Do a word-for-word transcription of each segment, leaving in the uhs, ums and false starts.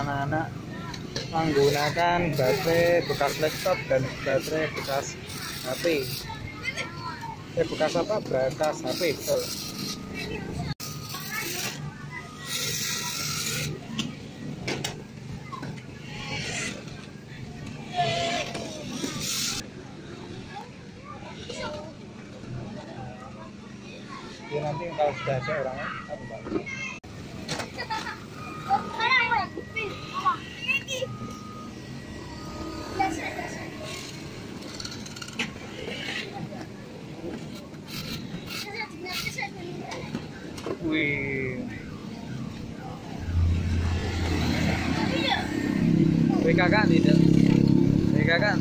anak-anak menggunakan baterai bekas laptop dan baterai bekas H P. Eh, bekas apa? Bekas H P, betul. Ya, nanti kalau sudah ada orangnya apa Pak? Wih, wih kakak tidak, wih kakak.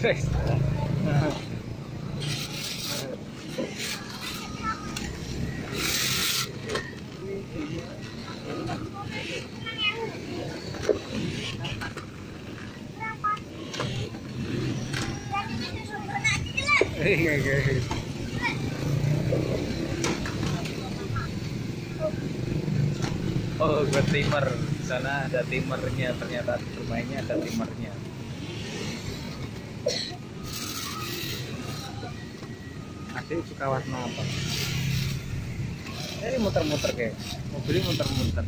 Thanks. Oh, buat timer. Di sana ada timernya, ternyata bermainnya ada timernya. Adik suka warna apa? Ini muter-muter kayak mobilnya muter-muter.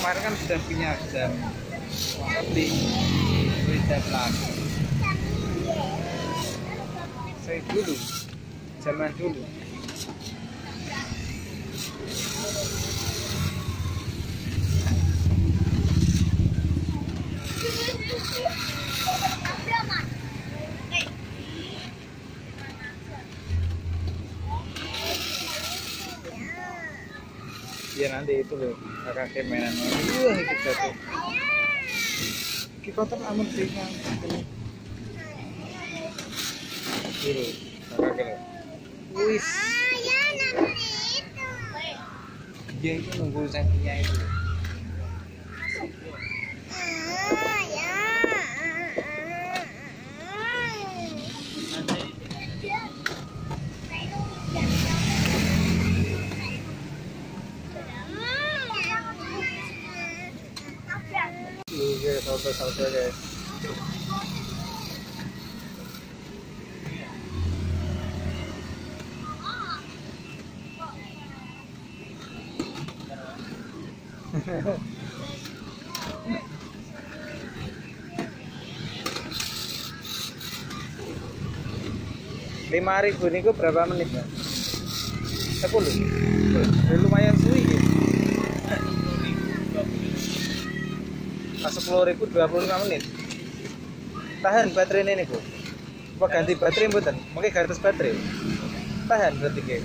Kemarin kan sudah punya jam tapi sudah lagi saya dulu zaman dulu ya nanti itu loh kakak mainan wah itu jatuh kita kan aman sih kan dulu kakak loh wis ya nunggu itu dia itu nunggu sakinya itu salto guys. Lima ribu niku berapa menit ya? Sepuluh. Lumayan suwi ya. sepuluh ribu dua puluh lima menit. Tahan baterai ini niku. Apa ganti baterai mboten? Mungkin gratis baterai. Tahan berarti nggih.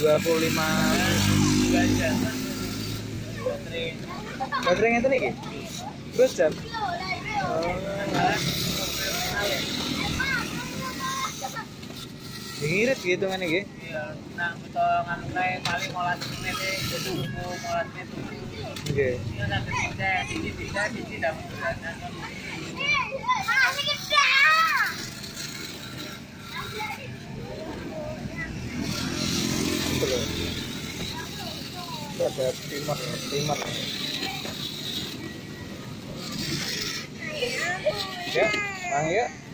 dua puluh lima menit. Baterai. Baterai ngeten iki. Terus jam. Diirit hitungane nggih. Iya, nang kita nganu kae kali lima belas menit itu lima belas menit. Nggih. Iya nang kita iki bisa iki dapat bulanan. Kita ada timer, timer. Ya, bang ya.